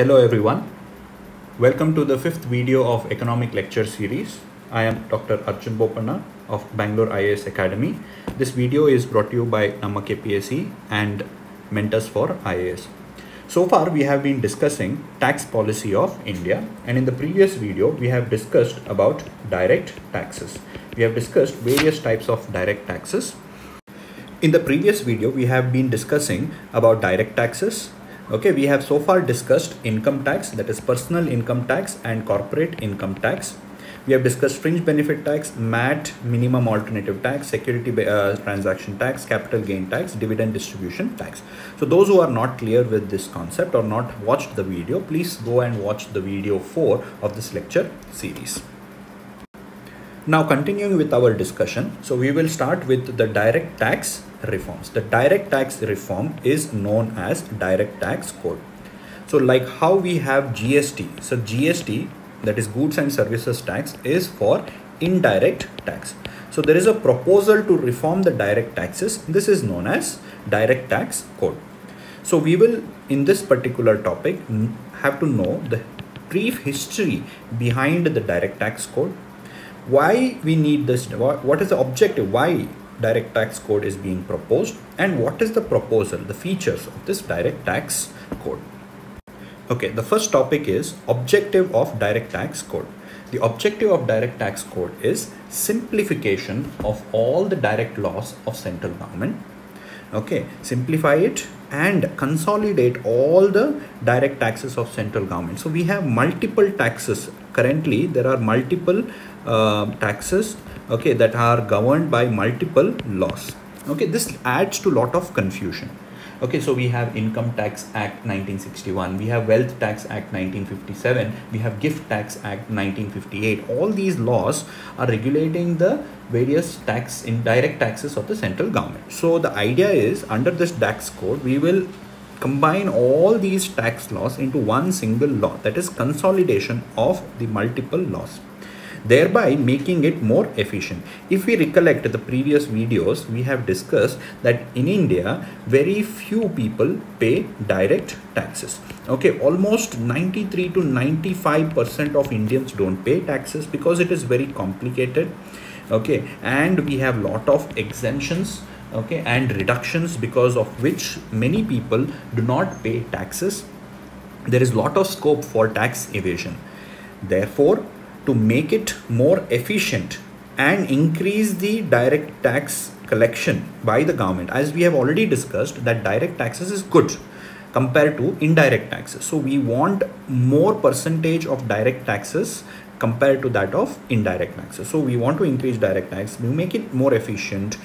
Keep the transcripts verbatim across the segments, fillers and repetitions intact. Hello everyone, welcome to the fifth video of economic lecture series. I am Doctor Arjun Bopanna of Bangalore I A S Academy. This video is brought to you by Namma K P S C and Mentors for I A S. So far we have been discussing tax policy of India, and in the previous video we have discussed about direct taxes. We have discussed various types of direct taxes. In the previous video we have been discussing about direct taxes. Okay, we have so far discussed income tax, that is personal income tax and corporate income tax. We have discussed fringe benefit tax, M A T, minimum alternative tax, security uh, transaction tax, capital gain tax, dividend distribution tax. So those who are not clear with this concept or not watched the video, please go and watch the video four of this lecture series. Now continuing with our discussion, so we will start with the direct tax reforms. The direct tax reform is known as direct tax code. So like how we have G S T, so G S T, that is goods and services tax, is for indirect tax. So there is a proposal to reform the direct taxes. This is known as direct tax code. So we will in this particular topic have to know the brief history behind the direct tax code, why we need this, what is the objective, why direct tax code is being proposed, and what is the proposal, the features of this direct tax code. Okay, the first topic is objective of direct tax code. The objective of direct tax code is simplification of all the direct laws of central government. Okay, simplify it and consolidate all the direct taxes of central government. So we have multiple taxes. Currently, there are multiple uh, taxes, okay, that are governed by multiple laws. Okay, this adds to a lot of confusion. Okay, so we have Income Tax Act nineteen sixty-one, we have Wealth Tax Act nineteen fifty-seven, we have Gift Tax Act nineteen fifty-eight. All these laws are regulating the various tax indirect taxes of the central government. So the idea is, under this tax code, we will combine all these tax laws into one single law, that is consolidation of the multiple laws, thereby making it more efficient. If we recollect the previous videos, we have discussed that in India, very few people pay direct taxes. Okay, almost ninety-three to ninety-five percent of Indians don't pay taxes because it is very complicated. Okay, and we have lot of exemptions, okay, and reductions, because of which many people do not pay taxes. There is lot of scope for tax evasion. Therefore, to make it more efficient and increase the direct tax collection by the government, as we have already discussed that direct taxes is good compared to indirect taxes. So we want more percentage of direct taxes compared to that of indirect taxes. So we want to increase direct tax, we make it more efficient,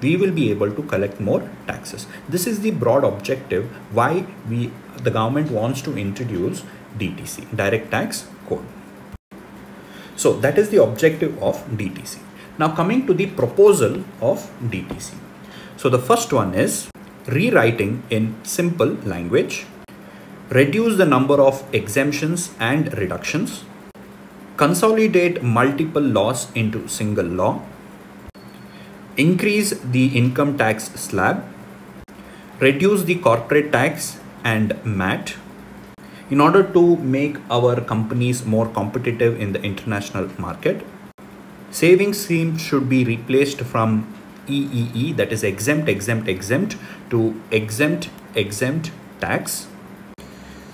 we will be able to collect more taxes. This is the broad objective why we the government wants to introduce D T C, direct tax code. So that is the objective of D T C. Now coming to the proposal of D T C. So the first one is rewriting in simple language, reduce the number of exemptions and reductions, consolidate multiple laws into single law, increase the income tax slab, reduce the corporate tax and M A T, in order to make our companies more competitive in the international market. Savings scheme should be replaced from E E E, that is exempt, exempt, exempt, to exempt, exempt tax.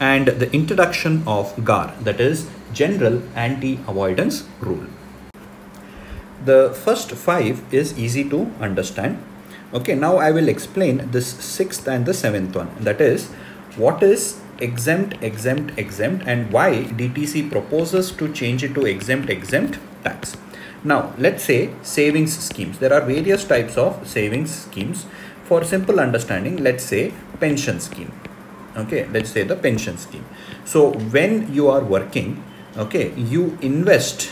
And the introduction of GAAR, that is General Anti-Avoidance Rule. The first five is easy to understand. Okay, now I will explain this sixth and the seventh one. That is, what is exempt, exempt, exempt, and why D T C proposes to change it to exempt, exempt tax. Now, let's say savings schemes. There are various types of savings schemes. For simple understanding, let's say pension scheme. Okay, let's say the pension scheme. So when you are working, okay, you invest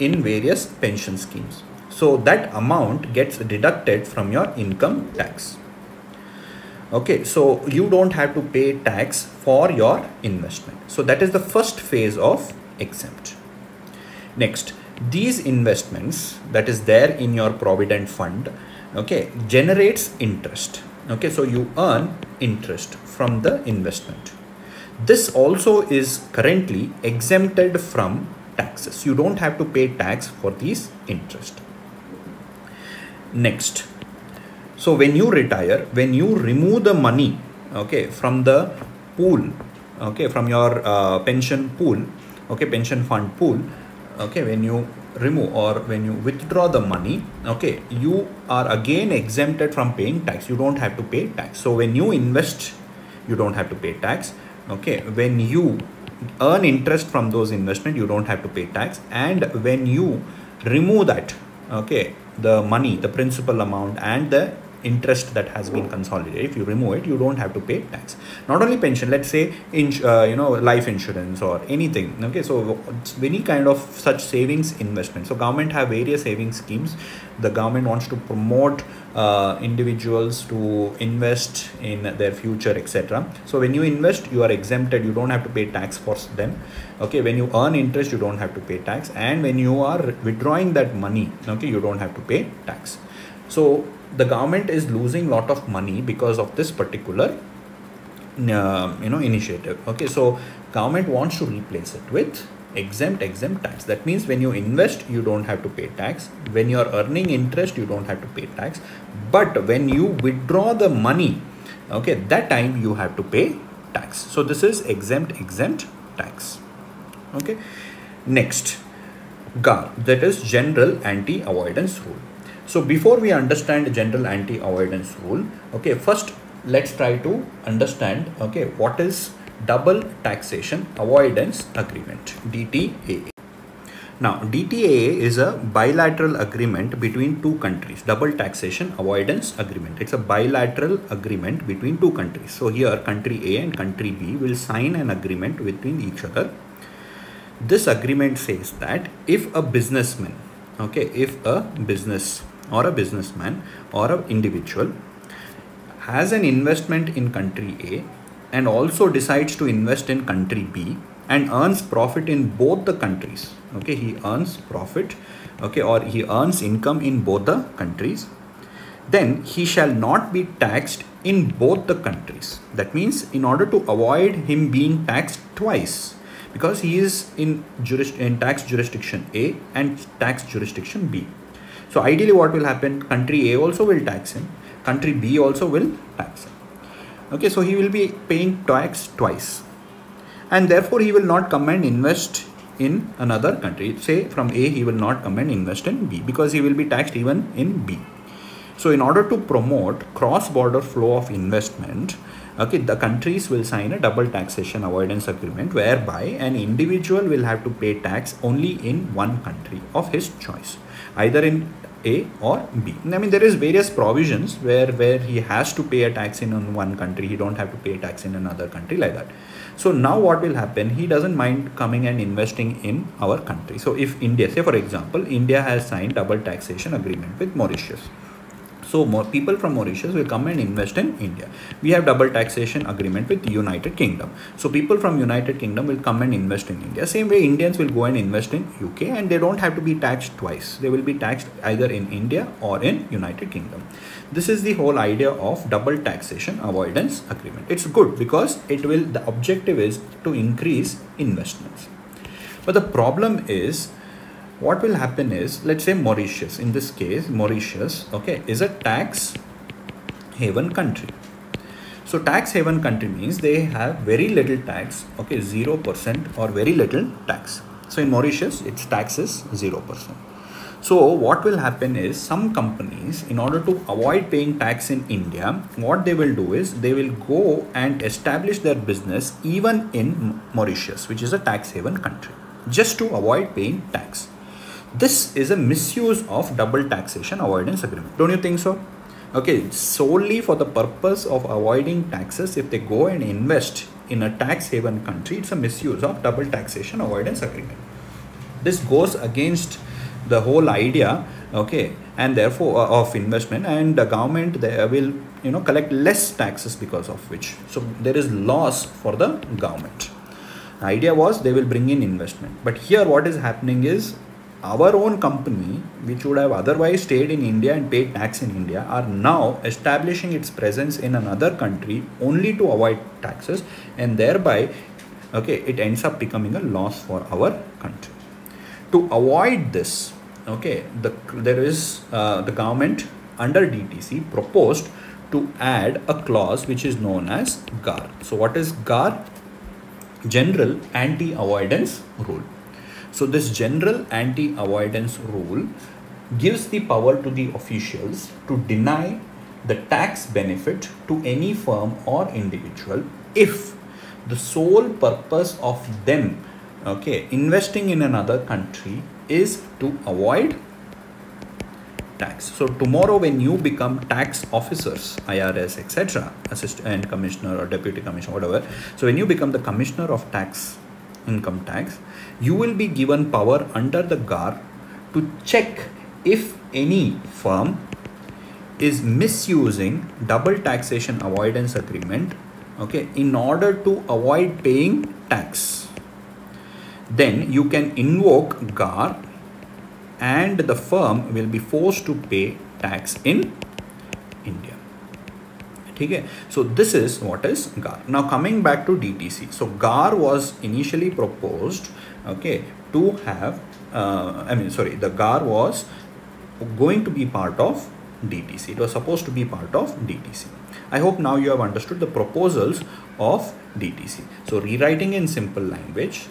in various pension schemes. So that amount gets deducted from your income tax. Okay, so you don't have to pay tax for your investment. So that is the first phase of exempt. Next, these investments that is there in your provident fund, okay, generates interest. Okay, so you earn interest from the investment. this also is currently exempted from taxes. You don't have to pay tax for these interest. Next, so when you retire, when you remove the money, okay, from the pool, okay, from your uh, pension pool, okay, pension fund pool, okay, when you remove or when you withdraw the money, okay, you are again exempted from paying tax. You don't have to pay tax. So when you invest, you don't have to pay tax. Okay, when you earn interest from those investment, you don't have to pay tax. And when you remove that, okay, the money, the principal amount and the interest that has been consolidated, if you remove it, you don't have to pay tax. Not only pension, let's say in uh, you know, life insurance or anything, okay, so any kind of such savings investment. So government have various savings schemes. The government wants to promote uh, individuals to invest in their future, etc. So when you invest, you are exempted, you don't have to pay tax for them. Okay, when you earn interest, you don't have to pay tax, and when you are withdrawing that money, okay, you don't have to pay tax. So the government is losing a lot of money because of this particular uh, you know, initiative. Okay, so government wants to replace it with exempt exempt tax. That means when you invest, you don't have to pay tax. When you are earning interest, you don't have to pay tax. But when you withdraw the money, okay, that time you have to pay tax. So this is exempt exempt tax. Okay, next, GAAR, that is general anti-avoidance rule. So before we understand general anti-avoidance rule, okay, first let's try to understand, okay, what is double taxation avoidance agreement, D T A A. Now D T A A is a bilateral agreement between two countries, double taxation avoidance agreement. It's a bilateral agreement between two countries. So here country A and country B will sign an agreement between each other. This agreement says that if a businessman, okay, if a business or a businessman or an individual has an investment in country A and also decides to invest in country B and earns profit in both the countries, okay, he earns profit, okay, or he earns income in both the countries, then he shall not be taxed in both the countries. That means in order to avoid him being taxed twice, because he is in, juris, in tax jurisdiction A and tax jurisdiction B. So ideally what will happen, country A also will tax him, country B also will tax him. Okay, so he will be paying tax twice, and therefore he will not come and invest in another country. Say from A he will not come and invest in B, because he will be taxed even in B. So in order to promote cross-border flow of investment, okay, the countries will sign a double taxation avoidance agreement whereby an individual will have to pay tax only in one country of his choice, either in A or B. I mean, there is various provisions where, where he has to pay a tax in one country. He don't have to pay a tax in another country, like that. So now what will happen? He doesn't mind coming and investing in our country. So if India, say for example, India has signed double taxation agreement with Mauritius. So more people from Mauritius will come and invest in India. We have double taxation agreement with the United Kingdom. So people from United Kingdom will come and invest in India. Same way Indians will go and invest in U K, and they don't have to be taxed twice. They will be taxed either in India or in United Kingdom. This is the whole idea of double taxation avoidance agreement. It's good because it will, the objective is to increase investments. But the problem is, what will happen is, let's say Mauritius, in this case, Mauritius, okay, is a tax haven country. So tax haven country means they have very little tax, okay, zero percent or very little tax. So in Mauritius, its tax is zero percent. So what will happen is, some companies, in order to avoid paying tax in India, what they will do is they will go and establish their business even in Mauritius, which is a tax haven country, just to avoid paying tax. This is a misuse of double taxation avoidance agreement. Don't you think so? Okay, solely for the purpose of avoiding taxes, if they go and invest in a tax haven country, it's a misuse of double taxation avoidance agreement. This goes against the whole idea, okay, and therefore uh, of investment, and the government there will, you know, collect less taxes because of which. So there is loss for the government. The idea was they will bring in investment. But here what is happening is, our own company, which would have otherwise stayed in India and paid tax in India, are now establishing its presence in another country only to avoid taxes, and thereby okay, it ends up becoming a loss for our country. To avoid this, okay, the, there is uh, the government under D T C proposed to add a clause which is known as GAAR. So what is GAAR? General Anti-Avoidance Rule. So this General Anti-Avoidance Rule gives the power to the officials to deny the tax benefit to any firm or individual if the sole purpose of them, okay, investing in another country is to avoid tax. So tomorrow when you become tax officers, I R S, et cetera, assistant commissioner or deputy commissioner, whatever. So when you become the commissioner of tax, income tax, you will be given power under the GAAR to check if any firm is misusing double taxation avoidance agreement, okay, in order to avoid paying tax. Then you can invoke GAAR and the firm will be forced to pay tax in India. Okay. So this is what is GAAR. Now coming back to D T C. So GAAR was initially proposed, okay, to have, uh, I mean, sorry, the GAAR was going to be part of D T C. It was supposed to be part of D T C. I hope now you have understood the proposals of D T C. So rewriting in simple language,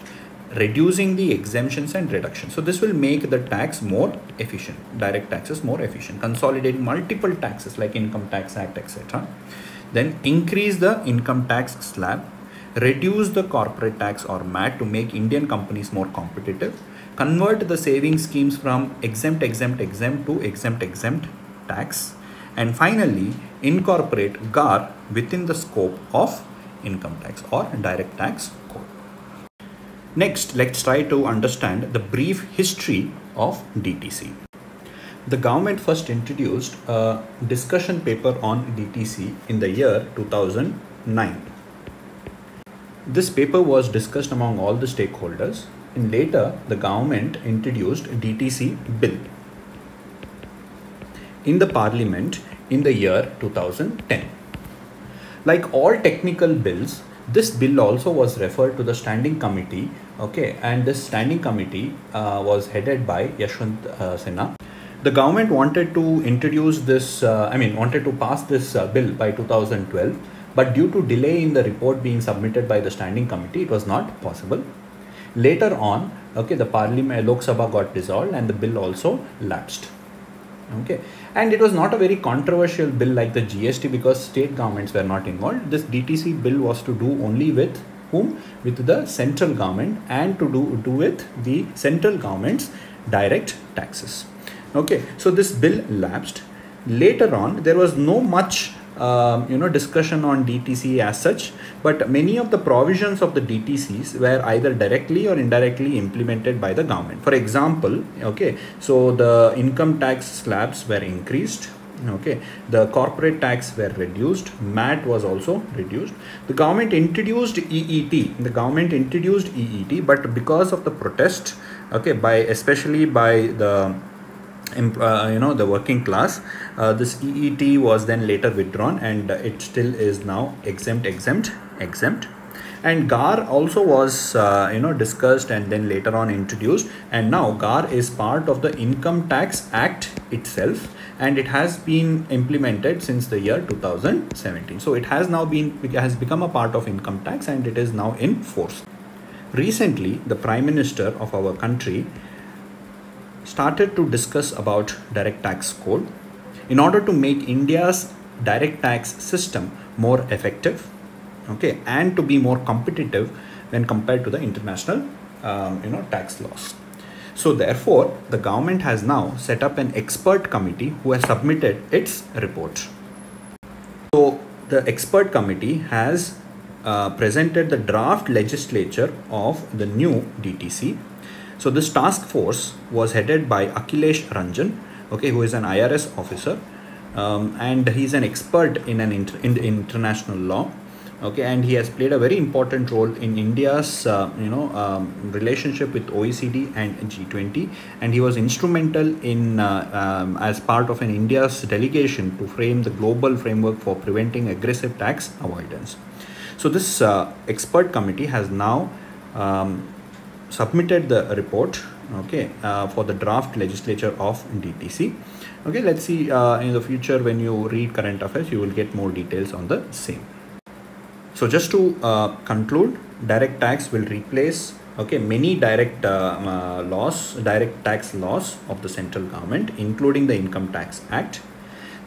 reducing the exemptions and reductions. So this will make the tax more efficient, direct taxes more efficient, consolidate multiple taxes like Income Tax Act, et cetera. Then increase the income tax slab, reduce the corporate tax or M A T to make Indian companies more competitive, convert the savings schemes from exempt, exempt, exempt to exempt, exempt tax, and finally incorporate GAAR within the scope of income tax or direct tax code. Next, let's try to understand the brief history of D T C. The government first introduced a discussion paper on D T C in the year two thousand nine. This paper was discussed among all the stakeholders, and later the government introduced D T C bill in the parliament in the year two thousand ten. Like all technical bills, this bill also was referred to the standing committee, okay, and this standing committee uh, was headed by Yashwant uh, Sinha. The government wanted to introduce this, uh, I mean, wanted to pass this uh, bill by two thousand twelve, but due to delay in the report being submitted by the standing committee, it was not possible. Later on, okay, the parliament, Lok Sabha got dissolved and the bill also lapsed. Okay, and it was not a very controversial bill like the G S T because state governments were not involved. This D T C bill was to do only with whom? With the central government and to do, do with the central government's direct taxes. Okay, so this bill lapsed. Later on, there was no much uh, you know, discussion on D T C as such, but many of the provisions of the D T Cs were either directly or indirectly implemented by the government. For example, okay, so the income tax slabs were increased, okay, the corporate tax were reduced, M A T was also reduced. The government introduced E E T, the government introduced E E T, but because of the protest, okay, by especially by the Uh, you know, the working class, uh, this E E T was then later withdrawn and uh, it still is now exempt, exempt, exempt. And GAAR also was, uh, you know, discussed and then later on introduced. And now GAAR is part of the Income Tax Act itself, and it has been implemented since the year two thousand seventeen. So it has now been, it has become a part of income tax and it is now in force. Recently, the Prime Minister of our country started to discuss about direct tax code in order to make India's direct tax system more effective, okay, and to be more competitive when compared to the international, um, you know, tax laws. So therefore, the government has now set up an expert committee who has submitted its report. So the expert committee has uh, presented the draft legislature of the new D T C. So this task force was headed by Akhilesh Ranjan, okay, who is an I R S officer, um, and he's an expert in an inter in international law, okay, and he has played a very important role in India's uh, you know um, relationship with O E C D and G twenty, and he was instrumental in uh, um, as part of an India's delegation to frame the global framework for preventing aggressive tax avoidance. So this uh, expert committee has now um, submitted the report, okay, uh, for the draft legislature of D T C. Okay, let's see uh, in the future when you read current affairs, you will get more details on the same. So just to uh, conclude, direct tax will replace, okay, many direct uh, uh, laws, direct tax laws of the central government, including the Income Tax Act.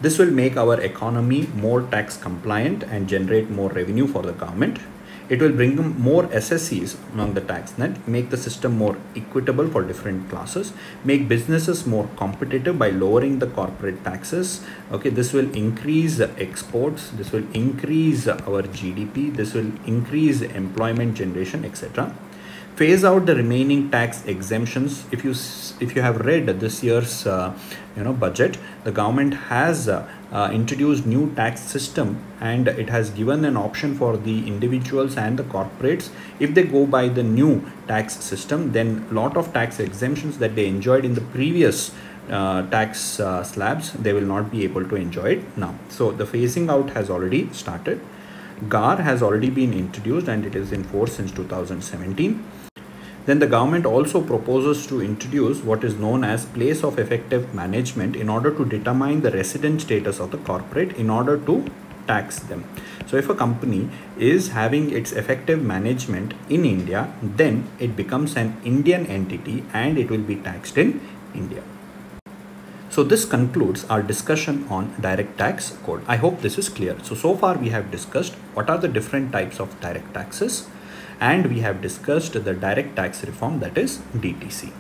This will make our economy more tax compliant and generate more revenue for the government. It will bring more S S Es among the tax net, make the system more equitable for different classes, make businesses more competitive by lowering the corporate taxes. Okay, this will increase exports, this will increase our G D P, this will increase employment generation, et cetera. Phase out the remaining tax exemptions. If you if you have read this year's uh, you know budget, the government has uh, uh, introduced new tax system, and it has given an option for the individuals and the corporates. If they go by the new tax system, then lot of tax exemptions that they enjoyed in the previous uh, tax uh, slabs, they will not be able to enjoy it now. So the phasing out has already started. G A A R has already been introduced and it is in force since two thousand seventeen. Then the government also proposes to introduce what is known as place of effective management in order to determine the resident status of the corporate in order to tax them. So if a company is having its effective management in India, then it becomes an Indian entity and it will be taxed in India. So this concludes our discussion on direct tax code. I hope this is clear. So, so far we have discussed what are the different types of direct taxes, and we have discussed the direct tax reform, that is D T C.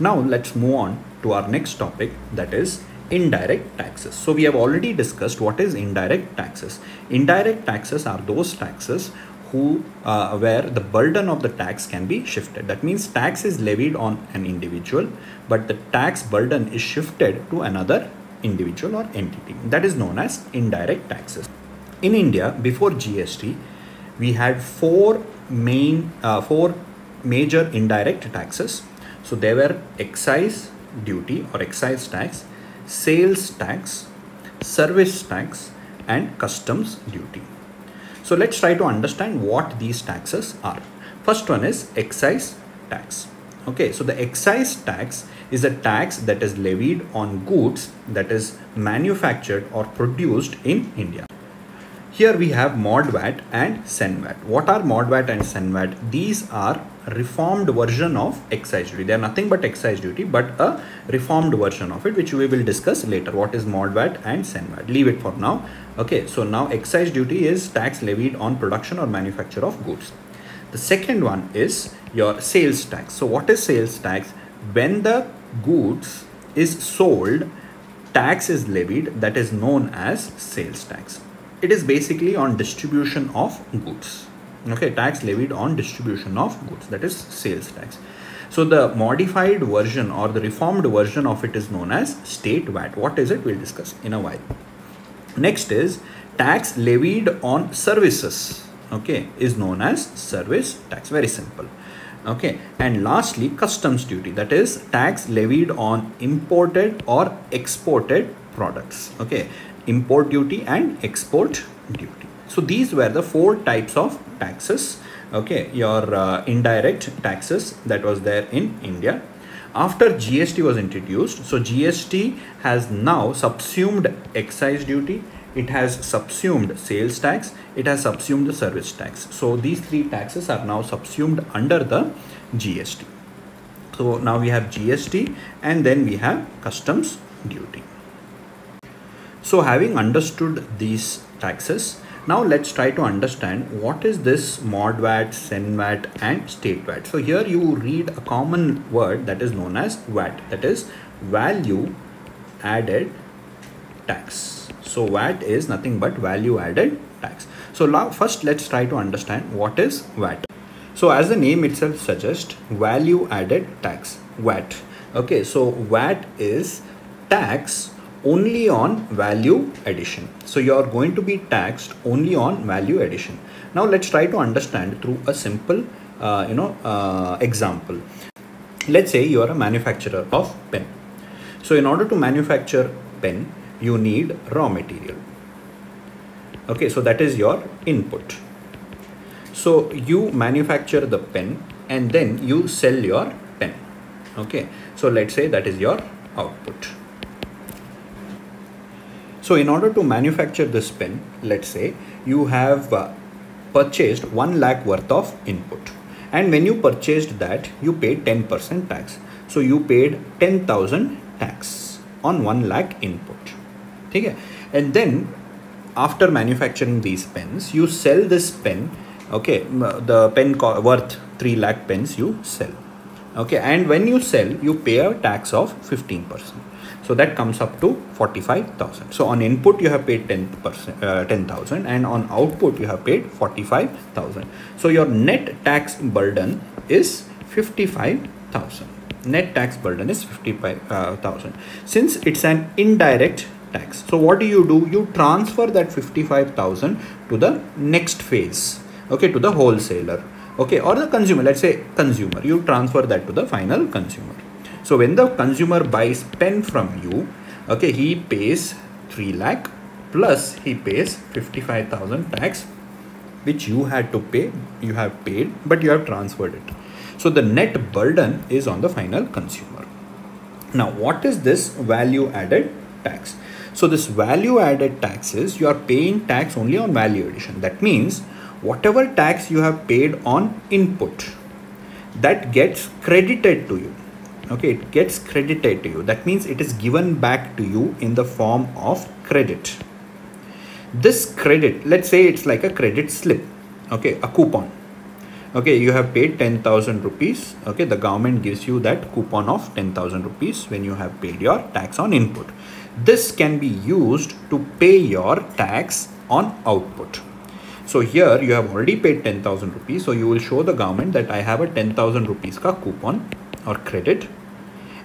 Now let's move on to our next topic, that is indirect taxes. So we have already discussed what is indirect taxes. Indirect taxes are those taxes who uh, where the burden of the tax can be shifted. That means tax is levied on an individual, but the tax burden is shifted to another individual or entity. That is known as indirect taxes. In India, before G S T, we had four main, uh, four major indirect taxes. So there were excise duty or excise tax, sales tax, service tax, and customs duty. So let's try to understand what these taxes are. First one is excise tax. Okay, so the excise tax is a tax that is levied on goods that is manufactured or produced in India. Here we have ModVAT and CENVAT. What are ModVAT and CENVAT? These are reformed version of excise duty. They are nothing but excise duty, but a reformed version of it, which we will discuss later. What is ModVAT and CENVAT? Leave it for now. Okay, so now excise duty is tax levied on production or manufacture of goods. The second one is your sales tax. So what is sales tax? When the goods is sold, tax is levied that is known as sales tax. It is basically on distribution of goods. Okay, tax levied on distribution of goods, that is sales tax. So the modified version or the reformed version of it is known as state V A T. What is it? We'll discuss in a while. Next is tax levied on services. Okay, is known as service tax. Very simple. Okay, and lastly, customs duty, that is tax levied on imported or exported products. Okay, import duty and export duty. So these were the four types of taxes, okay, your uh, indirect taxes that was there in India. After G S T was introduced, so G S T has now subsumed excise duty, it has subsumed sales tax, it has subsumed the service tax. So these three taxes are now subsumed under the G S T. So now we have G S T and then we have customs duty. So having understood these taxes, now let's try to understand what is this ModVAT, CENVAT and state V A T. So here you read a common word that is known as V A T, that is value added tax. So V A T is nothing but value added tax. So now first let's try to understand what is V A T. So as the name itself suggests, value added tax, V A T. Okay, so V A T is tax only on value addition. So you are going to be taxed only on value addition. Now let's try to understand through a simple uh, you know uh, example. Let's say you are a manufacturer of pen. So in order to manufacture pen, you need raw material. Okay, so that is your input. So you manufacture the pen and then you sell your pen. Okay, so let's say that is your output. So in order to manufacture this pen, let's say you have uh, purchased one lakh worth of input, and when you purchased that, you paid ten percent tax. So you paid ten thousand tax on one lakh input. Okay? And then after manufacturing these pens, you sell this pen. Okay, the pen worth three lakh pens you sell. Okay, and when you sell, you pay a tax of fifteen percent. So that comes up to forty-five thousand. So on input, you have paid ten percent, uh, ten thousand, and on output, you have paid forty-five thousand. So your net tax burden is fifty-five thousand. Net tax burden is fifty-five thousand. Since it's an indirect tax, so what do you do? You transfer that fifty-five thousand to the next phase, okay, to the wholesaler, okay, or the consumer. Let's say consumer, you transfer that to the final consumer. So when the consumer buys pen from you, okay, he pays three lakh plus he pays fifty-five thousand tax, which you had to pay, you have paid, but you have transferred it. So the net burden is on the final consumer. Now, what is this value added tax? So this value added tax is you are paying tax only on value addition. That means whatever tax you have paid on input, that gets credited to you. Okay, it gets credited to you. That means it is given back to you in the form of credit. This credit, let's say it's like a credit slip, okay, a coupon. Okay, you have paid ten thousand rupees. Okay, the government gives you that coupon of ten thousand rupees when you have paid your tax on input. This can be used to pay your tax on output. So here you have already paid ten thousand rupees. So you will show the government that I have a ten thousand rupees ka coupon or credit,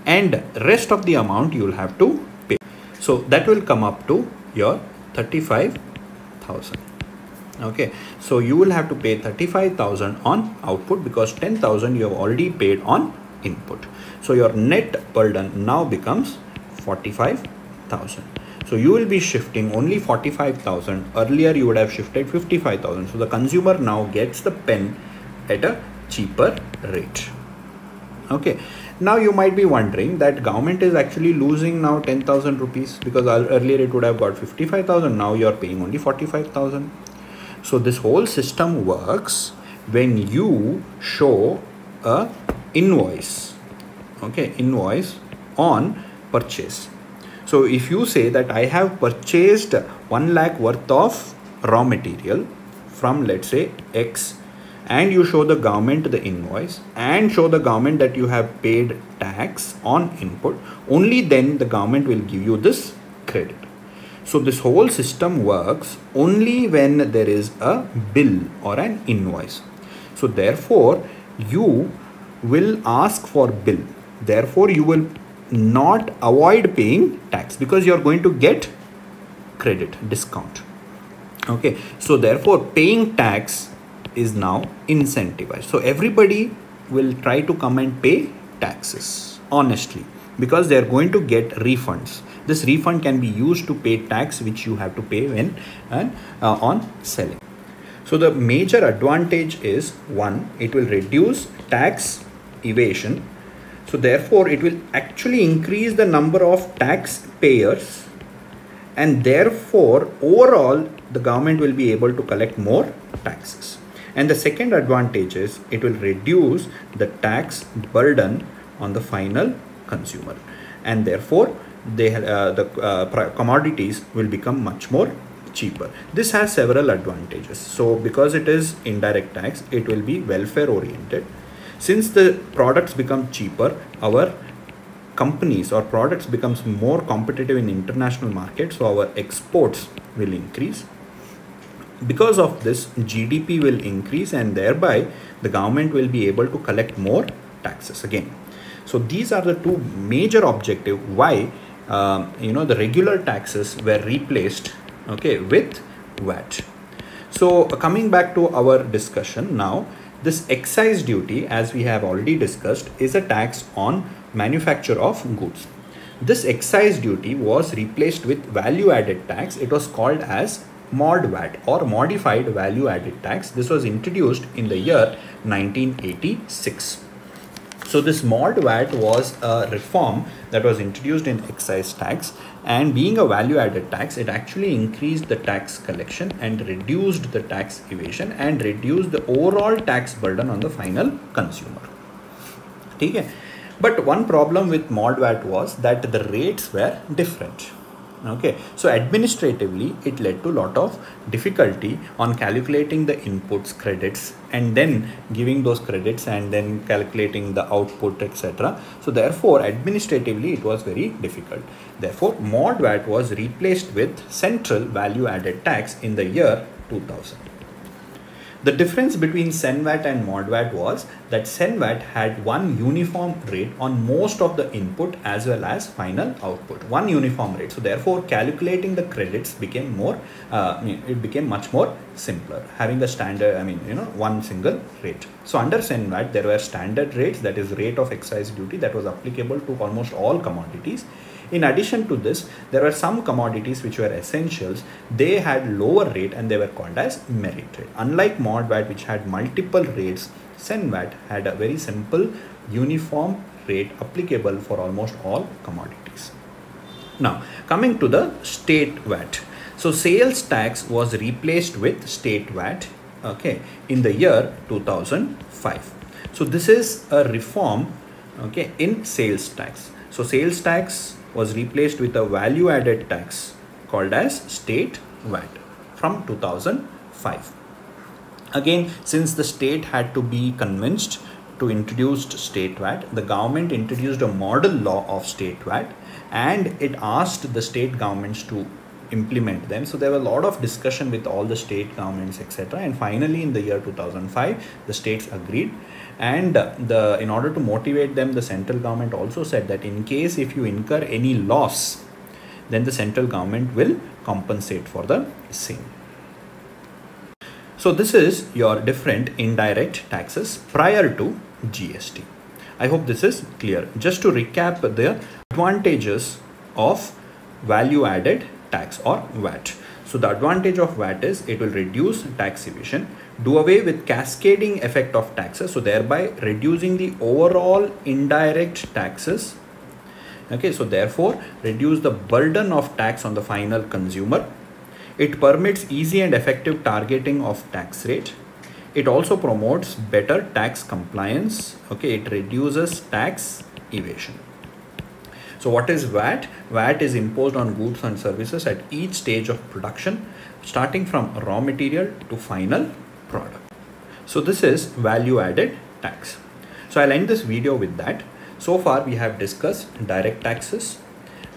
and rest of the amount you will have to pay. So that will come up to your thirty-five thousand. Okay, so you will have to pay thirty-five thousand on output because ten thousand you have already paid on input. So your net burden now becomes forty-five thousand. So you will be shifting only forty-five thousand. Earlier you would have shifted fifty-five thousand. So the consumer now gets the pen at a cheaper rate. Okay, now you might be wondering that government is actually losing now ten thousand rupees because earlier it would have got fifty-five thousand. Now you are paying only forty-five thousand. So this whole system works when you show a invoice, okay, invoice on purchase. So if you say that I have purchased one lakh worth of raw material from, let's say, X, and you show the government the invoice and show the government that you have paid tax on input, only then the government will give you this credit. So this whole system works only when there is a bill or an invoice. So therefore you will ask for bill. Therefore you will not avoid paying tax because you are going to get credit discount. Okay, so therefore paying tax is now incentivized. So everybody will try to come and pay taxes honestly because they are going to get refunds. This refund can be used to pay tax which you have to pay when and uh, on selling. So the major advantage is, one, it will reduce tax evasion. So therefore it will actually increase the number of tax payers, and therefore overall the government will be able to collect more taxes. And the second advantage is it will reduce the tax burden on the final consumer, and therefore they, uh, the uh, commodities will become much more cheaper. This has several advantages. So because it is indirect tax, it will be welfare oriented. Since the products become cheaper, our companies or products becomes more competitive in international markets, so our exports will increase. Because of this, G D P will increase, and thereby the government will be able to collect more taxes again. So these are the two major objectives why um, you know the regular taxes were replaced, okay, with V A T. So uh, coming back to our discussion now, this excise duty, as we have already discussed, is a tax on manufacture of goods. This excise duty was replaced with value added tax. It was called as ModVAT or Modified Value Added Tax. This was introduced in the year nineteen eighty-six. So this ModVAT was a reform that was introduced in excise tax, and being a value added tax, it actually increased the tax collection and reduced the tax evasion and reduced the overall tax burden on the final consumer. Okay? But one problem with ModVAT was that the rates were different. Okay, so administratively it led to a lot of difficulty on calculating the inputs credits and then giving those credits and then calculating the output, etc. So therefore administratively it was very difficult. Therefore ModVAT was replaced with Central Value Added Tax in the year two thousand. The difference between CENVAT and ModVAT was that CENVAT had one uniform rate on most of the input as well as final output, one uniform rate. So therefore calculating the credits became more, uh, it became much more simpler, having the standard, I mean, you know, one single rate. So under CENVAT, there were standard rates, that is rate of excise duty, that was applicable to almost all commodities. In addition to this, there were some commodities which were essentials. They had lower rate and they were called as merit rate. Unlike ModVAT, which had multiple rates, CENVAT had a very simple uniform rate applicable for almost all commodities. Now, coming to the state V A T. So sales tax was replaced with state V A T, okay, in the year two thousand five. So this is a reform, okay, in sales tax. So sales tax was replaced with a value added tax called as state V A T from two thousand five. Again, since the state had to be convinced to introduce state V A T, the government introduced a model law of state V A T and it asked the state governments to implement them. So there were a lot of discussion with all the state governments, etc. And finally in the year two thousand five the states agreed, and the in order to motivate them, the central government also said that in case if you incur any loss, then the central government will compensate for the same. So this is your different indirect taxes prior to G S T. I hope this is clear. Just to recap the advantages of value added tax or V A T. So the advantage of V A T is it will reduce tax evasion, do away with cascading effect of taxes, so thereby reducing the overall indirect taxes. Okay, so therefore reduce the burden of tax on the final consumer. It permits easy and effective targeting of tax rate. It also promotes better tax compliance. Okay, it reduces tax evasion. So what is V A T? V A T is imposed on goods and services at each stage of production, starting from raw material to final product. So this is value added tax. So I'll end this video with that. So far we have discussed direct taxes.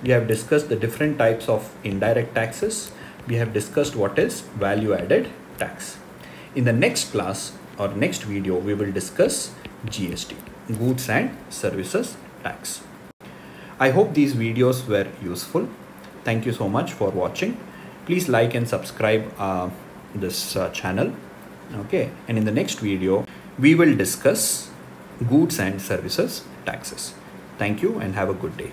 We have discussed the different types of indirect taxes. We have discussed what is value added tax. In the next class or next video, we will discuss G S T, goods and services tax. I hope these videos were useful. Thank you so much for watching. Please like and subscribe uh, this uh, channel. Okay, and in the next video, we will discuss goods and services taxes. Thank you and have a good day.